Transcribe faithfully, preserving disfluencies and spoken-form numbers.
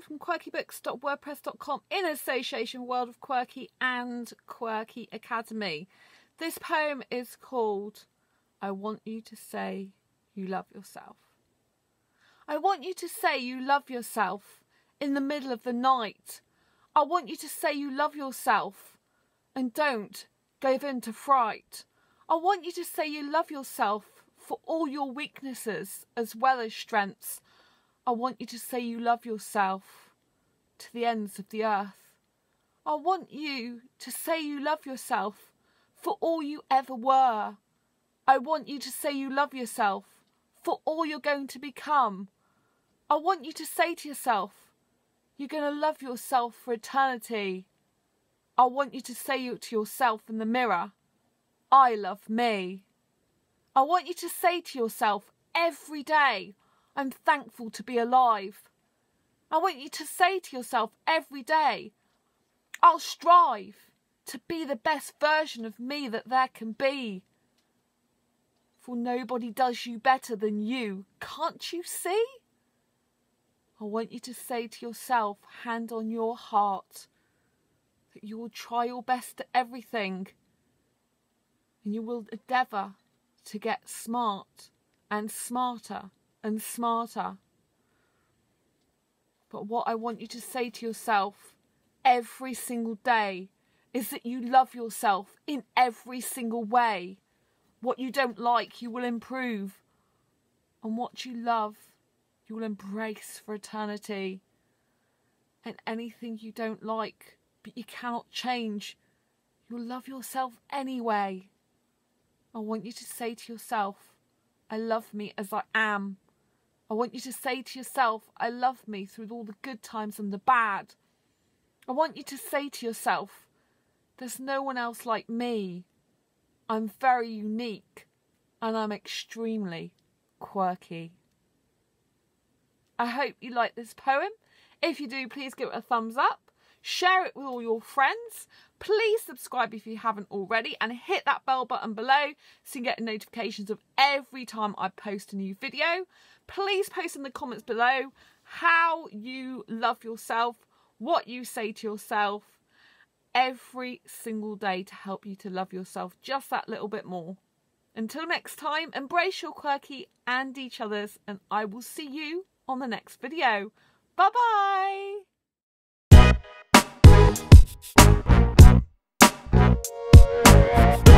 show from quirky books dot wordpress dot com in association with World of Quirky and Quirky Academy. This poem is called I Want You to Say You Love Yourself. I want you to say you love yourself in the middle of the night. I want you to say you love yourself and don't give in to fright. I want you to say you love yourself for all your weaknesses as well as strengths. I want you to say you love yourself to the ends of the earth. I want you to say you love yourself for all you ever were. I want you to say you love yourself for all you're going to become. I want you to say to yourself, you're going to love yourself for eternity. I want you to say to yourself in the mirror, I love me. I want you to say to yourself every day, I'm thankful to be alive. I want you to say to yourself every day, I'll strive to be the best version of me that there can be. For nobody does you better than you, can't you see? I want you to say to yourself, hand on your heart, that you will try your best at everything and you will endeavour to get smart and smarter and smarter. But what I want you to say to yourself every single day is that you love yourself in every single way. What you don't like, you will improve. And what you love, you will embrace for eternity. And anything you don't like, but you cannot change, you'll love yourself anyway. I want you to say to yourself, I love me as I am. I want you to say to yourself, I love me through all the good times and the bad. I want you to say to yourself, there's no one else like me. I'm very unique and I'm extremely quirky. I hope you like this poem. If you do, please give it a thumbs up. Share it with all your friends. Please subscribe if you haven't already and hit that bell button below so you can get notifications of every time I post a new video. Please post in the comments below how you love yourself, what you say to yourself every single day to help you to love yourself just that little bit more. Until next time, embrace your quirky and each other's, and I will see you on the next video. Bye bye.